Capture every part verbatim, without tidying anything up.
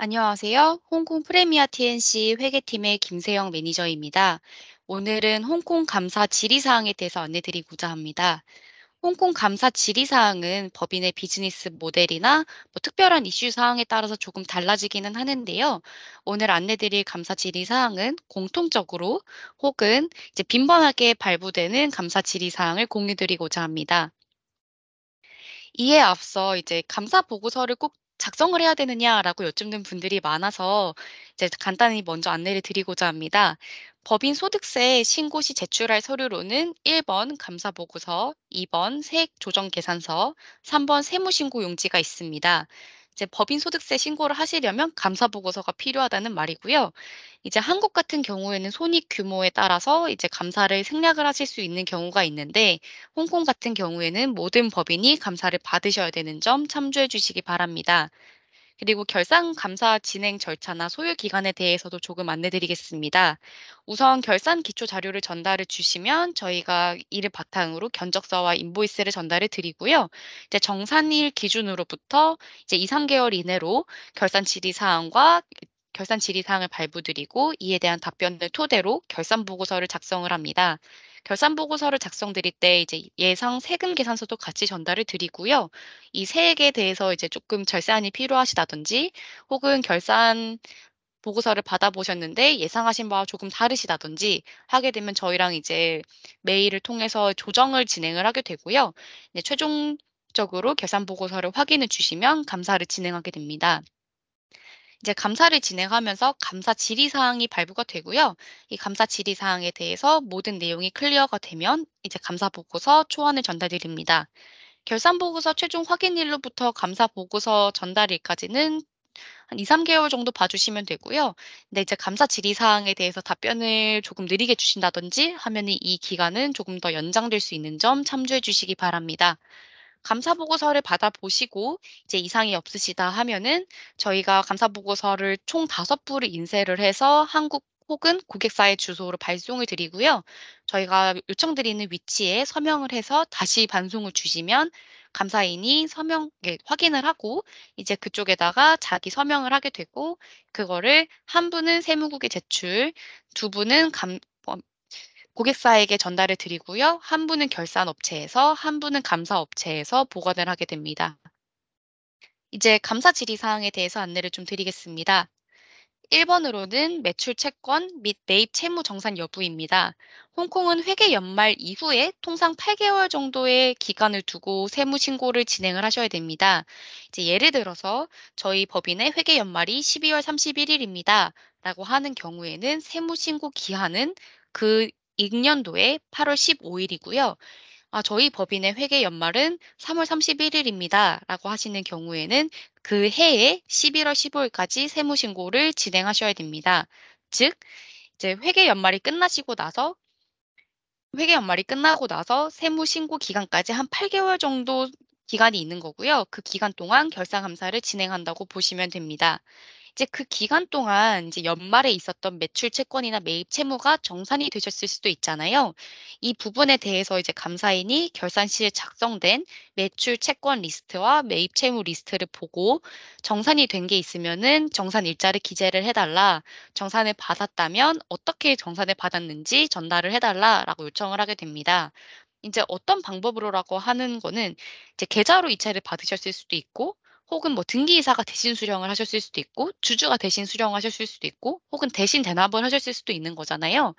안녕하세요. 홍콩 프레미아 티엔씨 회계팀의 김세영 매니저입니다. 오늘은 홍콩 감사 질의사항에 대해서 안내드리고자 합니다. 홍콩 감사 질의사항은 법인의 비즈니스 모델이나 뭐 특별한 이슈 사항에 따라서 조금 달라지기는 하는데요. 오늘 안내드릴 감사 질의사항은 공통적으로 혹은 이제 빈번하게 발부되는 감사 질의사항을 공유드리고자 합니다. 이에 앞서 이제 감사 보고서를 꼭 작성을 해야 되느냐라고 여쭙는 분들이 많아서 이제 간단히 먼저 안내를 드리고자 합니다. 법인 소득세 신고 시 제출할 서류로는 일 번 감사 보고서, 이 번 세액 조정 계산서, 삼 번 세무 신고 용지가 있습니다. 이제 법인 소득세 신고를 하시려면 감사 보고서가 필요하다는 말이고요. 이제 한국 같은 경우에는 손익 규모에 따라서 이제 감사를 생략을 하실 수 있는 경우가 있는데, 홍콩 같은 경우에는 모든 법인이 감사를 받으셔야 되는 점 참조해 주시기 바랍니다. 그리고 결산 감사 진행 절차나 소요 기간에 대해서도 조금 안내드리겠습니다. 우선 결산 기초 자료를 전달을 주시면 저희가 이를 바탕으로 견적서와 인보이스를 전달을 드리고요. 이제 정산일 기준으로부터 이제 이, 삼 개월 이내로 결산 질의 사항과 결산 질의 사항을 발부드리고, 이에 대한 답변을 토대로 결산 보고서를 작성을 합니다. 결산 보고서를 작성 드릴 때 이제 예상 세금 계산서도 같이 전달을 드리고요. 이 세액에 대해서 이제 조금 절세안이 필요하시다든지, 혹은 결산 보고서를 받아보셨는데 예상하신 바와 조금 다르시다든지 하게 되면 저희랑 이제 메일을 통해서 조정을 진행을 하게 되고요. 이제 최종적으로 결산 보고서를 확인해 주시면 감사를 진행하게 됩니다. 이제 감사를 진행하면서 감사 질의 사항이 발부가 되고요. 이 감사 질의 사항에 대해서 모든 내용이 클리어가 되면 이제 감사 보고서 초안을 전달드립니다. 결산 보고서 최종 확인일로부터 감사 보고서 전달일까지는 한 이, 삼 개월 정도 봐주시면 되고요. 근데 이제 감사 질의 사항에 대해서 답변을 조금 느리게 주신다든지 하면 이 기간은 조금 더 연장될 수 있는 점 참조해 주시기 바랍니다. 감사 보고서를 받아보시고 이제 이상이 없으시다 하면은 저희가 감사 보고서를 총 다섯 부를 인쇄를 해서 한국 혹은 고객사의 주소로 발송을 드리고요. 저희가 요청드리는 위치에 서명을 해서 다시 반송을 주시면 감사인이 서명 예, 확인을 하고 이제 그쪽에다가 자기 서명을 하게 되고, 그거를 한 분은 세무국에 제출, 두 분은 감 고객사에게 전달을 드리고요. 한 분은 결산업체에서, 한 분은 감사업체에서 보관을 하게 됩니다. 이제 감사 질의사항에 대해서 안내를 좀 드리겠습니다. 일 번으로는 매출 채권 및 매입 채무 정산 여부입니다. 홍콩은 회계 연말 이후에 통상 팔 개월 정도의 기간을 두고 세무 신고를 진행을 하셔야 됩니다. 이제 예를 들어서 저희 법인의 회계 연말이 십이월 삼십일 일입니다. 라고 하는 경우에는 세무 신고 기한은 그 익년도에 팔월 십오 일이고요. 아, 저희 법인의 회계 연말은 삼월 삼십일 일입니다. 라고 하시는 경우에는 그 해에 십일월 십오 일까지 세무 신고를 진행하셔야 됩니다. 즉, 이제 회계 연말이 끝나시고 나서 회계 연말이 끝나고 나서 세무 신고 기간까지 한 팔 개월 정도 기간이 있는 거고요. 그 기간 동안 결산 감사를 진행한다고 보시면 됩니다. 이제 그 기간 동안 이제 연말에 있었던 매출 채권이나 매입 채무가 정산이 되셨을 수도 있잖아요. 이 부분에 대해서 이제 감사인이 결산 시에 작성된 매출 채권 리스트와 매입 채무 리스트를 보고, 정산이 된 게 있으면은 정산 일자를 기재를 해달라, 정산을 받았다면 어떻게 정산을 받았는지 전달을 해달라라고 요청을 하게 됩니다. 이제 어떤 방법으로라고 하는 거는 이제 계좌로 이체를 받으셨을 수도 있고, 혹은 뭐 등기이사가 대신 수령을 하셨을 수도 있고, 주주가 대신 수령하셨을 수도 있고, 혹은 대신 대납을 하셨을 수도 있는 거잖아요.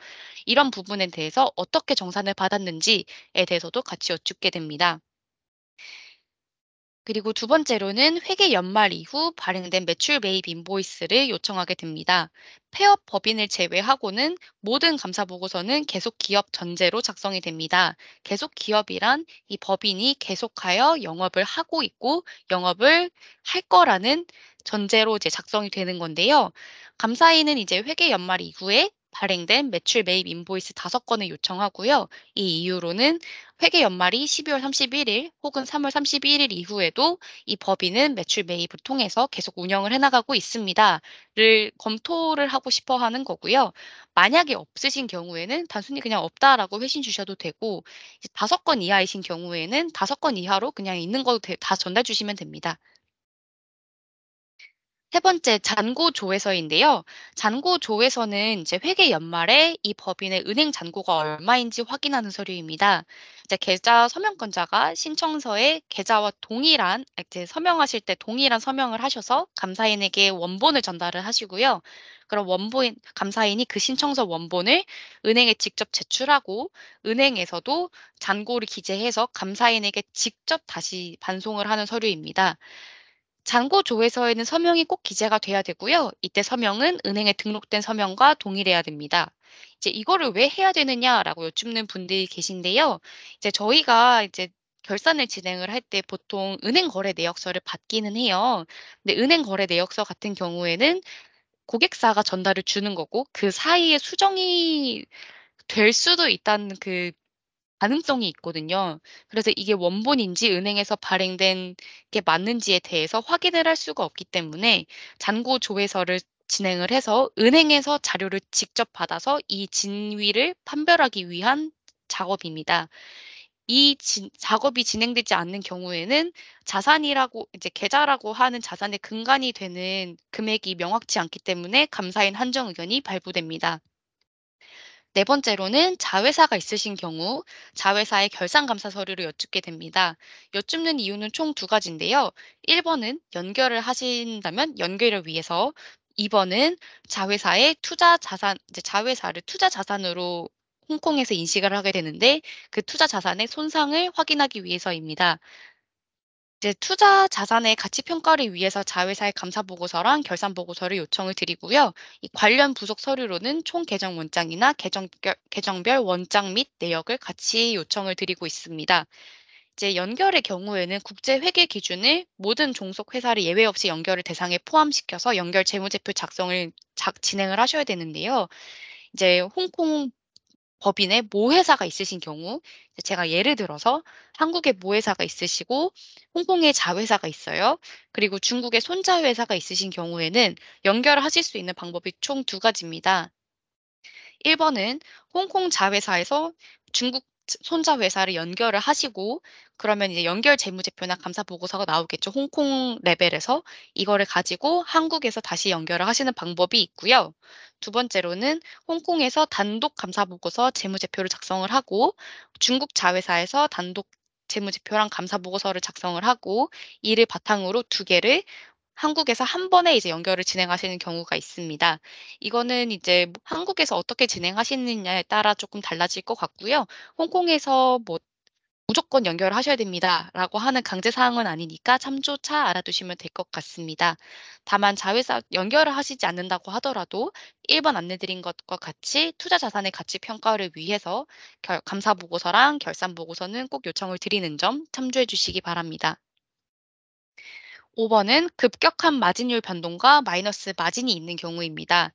이런 부분에 대해서 어떻게 정산을 받았는지에 대해서도 같이 여쭙게 됩니다. 그리고 두 번째로는 회계 연말 이후 발행된 매출 매입 인보이스를 요청하게 됩니다. 폐업 법인을 제외하고는 모든 감사 보고서는 계속 기업 전제로 작성이 됩니다. 계속 기업이란 이 법인이 계속하여 영업을 하고 있고 영업을 할 거라는 전제로 이제 작성이 되는 건데요. 감사인은 이제 회계 연말 이후에 발행된 매출 매입 인보이스 다섯 건을 요청하고요. 이 이유로는 회계 연말이 십이월 삼십일 일 혹은 삼월 삼십일 일 이후에도 이 법인은 매출 매입을 통해서 계속 운영을 해나가고 있습니다를 검토를 하고 싶어 하는 거고요. 만약에 없으신 경우에는 단순히 그냥 없다라고 회신 주셔도 되고, 이제 다섯 건 이하이신 경우에는 다섯 건 이하로 그냥 있는 거 다 전달 주시면 됩니다. 세 번째, 잔고 조회서인데요. 잔고 조회서는 이제 회계 연말에 이 법인의 은행 잔고가 얼마인지 확인하는 서류입니다. 이제 계좌 서명권자가 신청서에 계좌와 동일한, 이제 서명하실 때 동일한 서명을 하셔서 감사인에게 원본을 전달을 하시고요. 그럼 원본, 감사인이 그 신청서 원본을 은행에 직접 제출하고 은행에서도 잔고를 기재해서 감사인에게 직접 다시 반송을 하는 서류입니다. 잔고 조회서에는 서명이 꼭 기재가 돼야 되고요. 이때 서명은 은행에 등록된 서명과 동일해야 됩니다. 이제 이거를 왜 해야 되느냐라고 여쭙는 분들이 계신데요. 이제 저희가 이제 결산을 진행을 할 때 보통 은행 거래 내역서를 받기는 해요. 근데 은행 거래 내역서 같은 경우에는 고객사가 전달을 주는 거고 그 사이에 수정이 될 수도 있다는 그 가능성이 있거든요. 그래서 이게 원본인지 은행에서 발행된 게 맞는지에 대해서 확인을 할 수가 없기 때문에 잔고 조회서를 진행을 해서 은행에서 자료를 직접 받아서 이 진위를 판별하기 위한 작업입니다. 이 진, 작업이 진행되지 않는 경우에는 자산이라고 이제 계좌라고 하는 자산의 근간이 되는 금액이 명확치 않기 때문에 감사인 한정 의견이 발부됩니다. 네 번째로는 자회사가 있으신 경우 자회사의 결산감사 서류를 여쭙게 됩니다. 여쭙는 이유는 총 두 가지인데요. 일 번은 연결을 하신다면 연결을 위해서, 이 번은 자회사의 투자 자산, 이제 자회사를 투자 자산으로 홍콩에서 인식을 하게 되는데 그 투자 자산의 손상을 확인하기 위해서입니다. 이제 투자 자산의 가치 평가를 위해서 자회사의 감사 보고서랑 결산 보고서를 요청을 드리고요. 이 관련 부속 서류로는 총 계정 원장이나 계정 계정별 원장 및 내역을 같이 요청을 드리고 있습니다. 이제 연결의 경우에는 국제 회계 기준을 모든 종속 회사를 예외 없이 연결을 대상에 포함시켜서 연결 재무제표 작성을 작, 진행을 하셔야 되는데요. 이제 홍콩 법인의 모회사가 있으신 경우, 제가 예를 들어서 한국의 모회사가 있으시고 홍콩의 자회사가 있어요. 그리고 중국의 손자회사가 있으신 경우에는 연결하실 수 있는 방법이 총 두 가지입니다. 일 번은 홍콩 자회사에서 중국 손자회사를 연결을 하시고 그러면 이제 연결 재무제표나 감사보고서가 나오겠죠. 홍콩 레벨에서 이거를 가지고 한국에서 다시 연결을 하시는 방법이 있고요. 두 번째로는 홍콩에서 단독 감사보고서 재무제표를 작성을 하고 중국 자회사에서 단독 재무제표랑 감사보고서를 작성을 하고 이를 바탕으로 두 개를 한국에서 한 번에 이제 연결을 진행하시는 경우가 있습니다. 이거는 이제 한국에서 어떻게 진행하시느냐에 따라 조금 달라질 것 같고요. 홍콩에서 뭐 무조건 연결을 하셔야 됩니다라고 하는 강제 사항은 아니니까 참조차 알아두시면 될 것 같습니다. 다만 자회사 연결을 하시지 않는다고 하더라도 일 번 안내드린 것과 같이 투자 자산의 가치 평가를 위해서 결, 감사 보고서랑 결산 보고서는 꼭 요청을 드리는 점 참조해 주시기 바랍니다. 오 번은 급격한 마진율 변동과 마이너스 마진이 있는 경우입니다.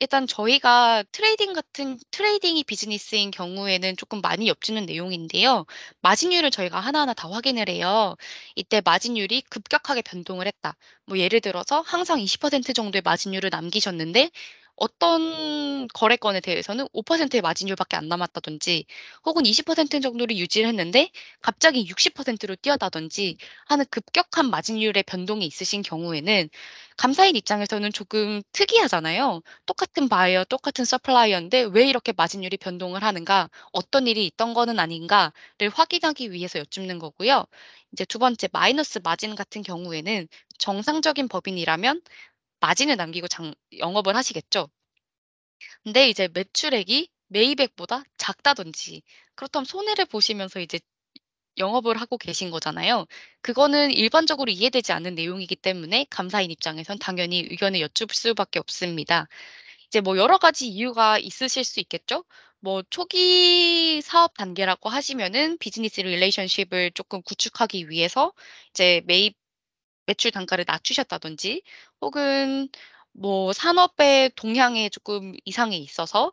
일단 저희가 트레이딩 같은 트레이딩이 비즈니스인 경우에는 조금 많이 겹치는 내용인데요. 마진율을 저희가 하나하나 다 확인을 해요. 이때 마진율이 급격하게 변동을 했다. 뭐 예를 들어서 항상 이십 퍼센트 정도의 마진율을 남기셨는데 어떤 거래건에 대해서는 오 퍼센트의 마진율밖에 안 남았다든지 혹은 이십 퍼센트 정도를 유지를 했는데 갑자기 육십 퍼센트로 뛰어다든지 하는 급격한 마진율의 변동이 있으신 경우에는 감사인 입장에서는 조금 특이하잖아요. 똑같은 바이어, 똑같은 서플라이어인데 왜 이렇게 마진율이 변동을 하는가, 어떤 일이 있던 거는 아닌가를 확인하기 위해서 여쭙는 거고요. 이제 두 번째, 마이너스 마진 같은 경우에는 정상적인 법인이라면 마진을 남기고 장, 영업을 하시겠죠. 근데 이제 매출액이 매입액보다 작다든지 그렇다면 손해를 보시면서 이제 영업을 하고 계신 거잖아요. 그거는 일반적으로 이해되지 않는 내용이기 때문에 감사인 입장에선 당연히 의견을 여쭙을 수밖에 없습니다. 이제 뭐 여러 가지 이유가 있으실 수 있겠죠. 뭐 초기 사업 단계라고 하시면은 비즈니스 릴레이션십을 조금 구축하기 위해서 이제 매입 매출 단가를 낮추셨다든지 혹은 뭐 산업의 동향에 조금 이상이 있어서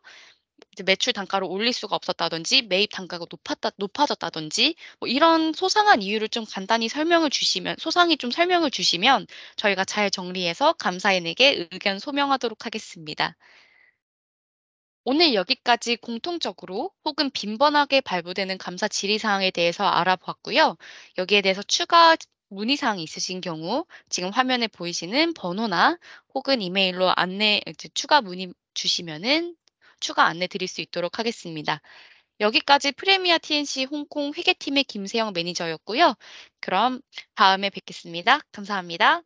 매출 단가를 올릴 수가 없었다든지 매입 단가가 높았다, 높아졌다든지 뭐 이런 소상한 이유를 좀 간단히 설명을 주시면 소상히 좀 설명을 주시면 저희가 잘 정리해서 감사인에게 의견 소명하도록 하겠습니다. 오늘 여기까지 공통적으로 혹은 빈번하게 발부되는 감사 질의사항에 대해서 알아봤고요. 여기에 대해서 추가 문의사항이 있으신 경우 지금 화면에 보이시는 번호나 혹은 이메일로 안내, 이제 추가 문의 주시면은 추가 안내 드릴 수 있도록 하겠습니다. 여기까지 프레미아 티엔씨 홍콩 회계팀의 김세영 매니저였고요. 그럼 다음에 뵙겠습니다. 감사합니다.